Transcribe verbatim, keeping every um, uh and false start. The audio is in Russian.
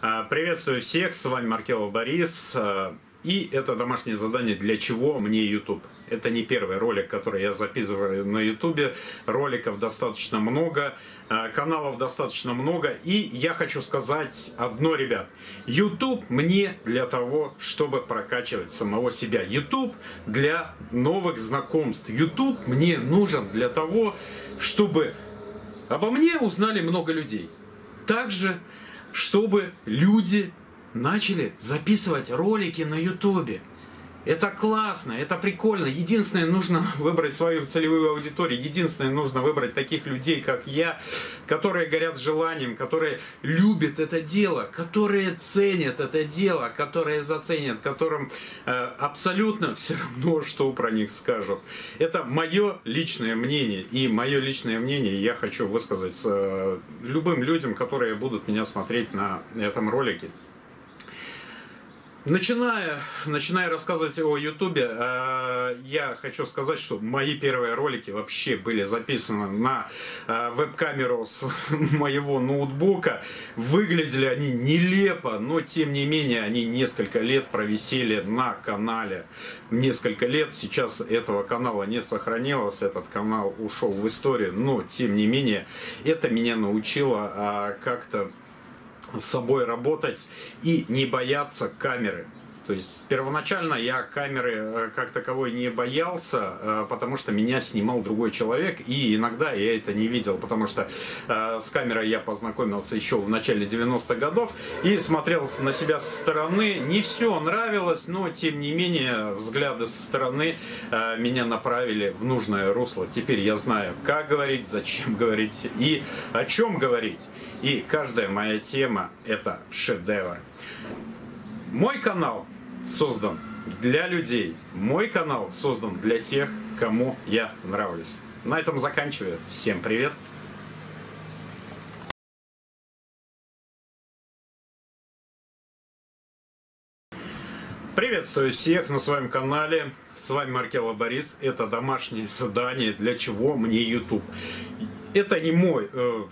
Приветствую всех, с вами Маркелов Борис. И это домашнее задание «Для чего мне YouTube?». Это не первый ролик, который я записываю на YouTube. Роликов достаточно много, каналов достаточно много. И я хочу сказать одно, ребят. YouTube мне для того, чтобы прокачивать самого себя. YouTube для новых знакомств. YouTube мне нужен для того, чтобы обо мне узнали много людей. Также, чтобы люди начали записывать ролики на YouTube. Это классно, это прикольно. Единственное, нужно выбрать свою целевую аудиторию. Единственное, нужно выбрать таких людей, как я, которые горят желанием, которые любят это дело, которые ценят это дело, которые заценят, которым э, абсолютно все равно, что про них скажут. Это мое личное мнение. И мое личное мнение я хочу высказать с, э, любым людям, которые будут меня смотреть на этом ролике. Начиная, начиная рассказывать о YouTube, э, я хочу сказать, что мои первые ролики вообще были записаны на э, веб-камеру с моего ноутбука. Выглядели они нелепо, но тем не менее они несколько лет провисели на канале. Несколько лет, сейчас этого канала не сохранилось, этот канал ушел в историю, но тем не менее это меня научило э, как-то с собой работать и не бояться камеры. То есть первоначально я камеры как таковой не боялся, потому что меня снимал другой человек, и иногда я это не видел, потому что с камерой я познакомился еще в начале девяностых годов и смотрел на себя со стороны. Не все нравилось, но тем не менее взгляды со стороны меня направили в нужное русло. Теперь я знаю, как говорить, зачем говорить и о чем говорить. И каждая моя тема – это шедевр. Мой канал создан для людей. Мой канал создан для тех, кому я нравлюсь. На этом заканчиваю. Всем привет! Приветствую всех на своем канале. С вами Маркелов Борис. Это домашнее задание «Для чего мне YouTube?». Это не мой... Э,